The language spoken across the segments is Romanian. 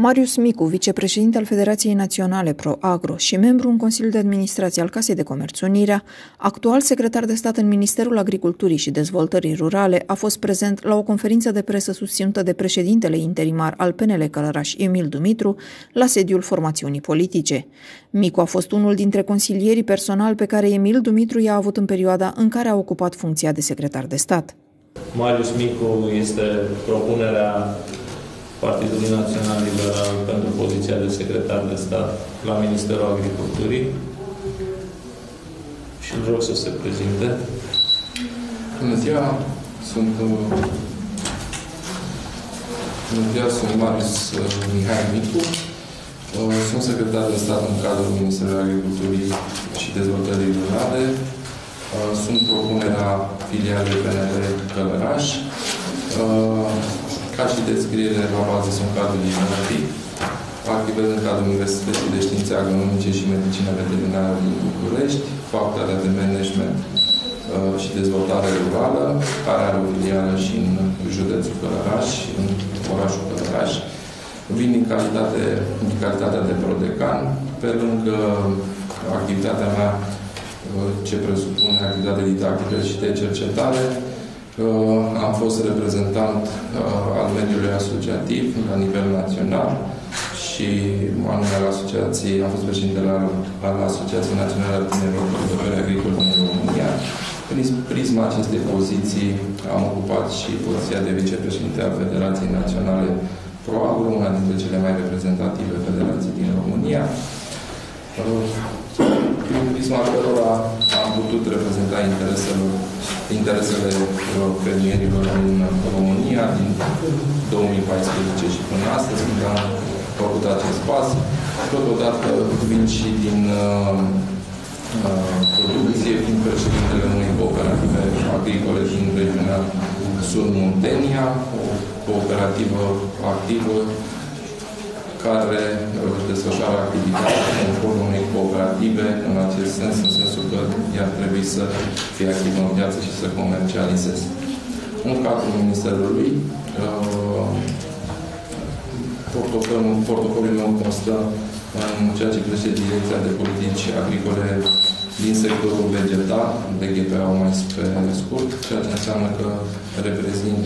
Marius Micu, vicepreședinte al Federației Naționale ProAgro și membru în Consiliul de Administrație al Casei de Comerț Unirea, actual secretar de stat în Ministerul Agriculturii și Dezvoltării Rurale, a fost prezent la o conferință de presă susținută de președintele interimar al PNL Călărași, Emil Dumitru, la sediul formațiunii politice. Micu a fost unul dintre consilierii personali pe care Emil Dumitru i-a avut în perioada în care a ocupat funcția de secretar de stat. Marius Micu este propunerea Partidului Național Liberal pentru poziția de secretar de stat la Ministerul Agriculturii și îl rog să se prezinte. Bună ziua! Sunt Marius Mihai Micu, sunt secretar de stat în cadrul Ministerului Agriculturii și Dezvoltării Rurale, sunt propunerea filialei PNL Călărași. Ca și descriere, la bază sunt cadru diplomatic, activez în cadrul Universității de Științe Agronomice și Medicină Veterinară din București, facultatea de management și dezvoltare rurală, care are o filială și în județul Călărași, în orașul Călărași. Vin din calitatea de prodecan, pe lângă activitatea mea ce presupune activitatea didactică și de cercetare. Am fost reprezentant al mediului asociativ la nivel național și anume la asociație, am fost președintele al Asociației Naționale Tinerilor Producători Agricoli din România. Prin prisma acestei poziții am ocupat și poziția de vicepreședinte al Federației Naționale ProAgro, una dintre cele mai reprezentative federații din România, prin prisma cărora am putut reprezenta interesele fermierilor din România din 2014 și până astăzi, când am făcut acest pas. Totodată vin și din producție, fiind președintele unei cooperative agricole din regiunea Sud-Muntenia, o cooperativă activă care desfășoară activitatea conform unei cooperative, în acest sens, în sensul că ea trebuie să fie activă în viață și să comercializeze. În cadrul Ministerului, portofoliul meu constă în ceea ce privește Direcția de Politici Agricole din sectorul vegetal, DGPA mai pe scurt, ceea ce înseamnă că reprezint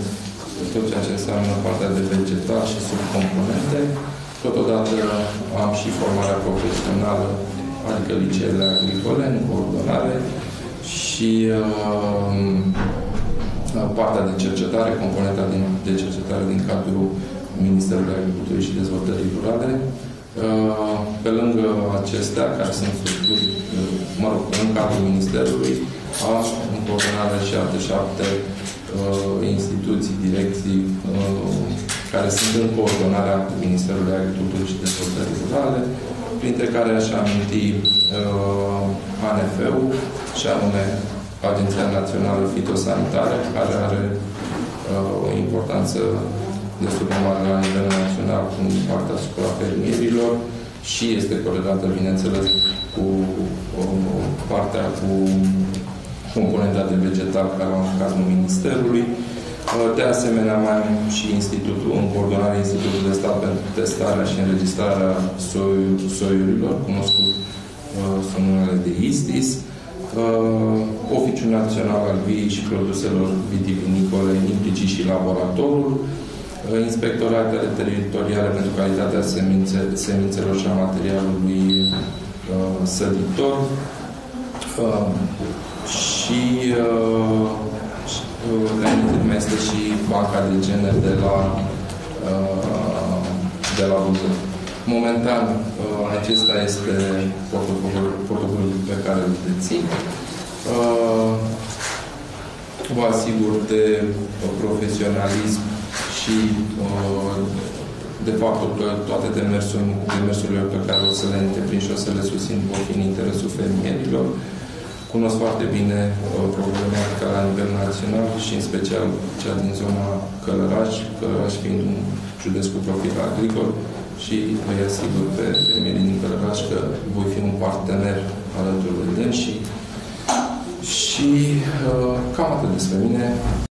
tot ceea ce înseamnă partea de vegetal și subcomponente. Totodată am și formarea profesională, adică liceele agricole, în coordonare și partea de cercetare, componenta de cercetare din cadrul Ministerului Agriculturii și Dezvoltării Rurale. Pe lângă acestea, care sunt structuri, în cadrul Ministerului, am în coordonare și alte 7 instituții, direcții, care sunt în coordonarea cu Ministerul Agriculturii și Dezvoltării Rurale, printre care aș aminti ANF-ul, și anume Agenția Națională Fitosanitară, care are o importanță destul de mare la nivel național cu impactul asupra fermierilor și este corelată, bineînțeles, cu partea cu componenta de vegetal care au în cazul Ministerului. De asemenea, mai am și institutul, în coordonare Institutul de Stat pentru Testarea și Înregistrarea Soiurilor, cunoscut sunt numele de ISTIS, Oficiul Național al Vii și Produselor Vitivinicole, implicit și laboratorul, Inspectoratele Teritoriale pentru Calitatea Semințelor și a Materialului Săditor și mai este și banca de gene de la Buzău. Momentan, acesta este portofoliul pe care îl dețin. Vă asigur de profesionalism și de faptul că toate demersurile pe care o să le întreprind și o să le susțin vor fi în interesul fermierilor. Cunosc foarte bine problematica la nivel național și, în special, cea din zona Călărași, Călărași fiind un județ cu profil agricol și îi asigur pe fermierii din Călărași că voi fi un partener alături de dânsi și cam atât despre mine.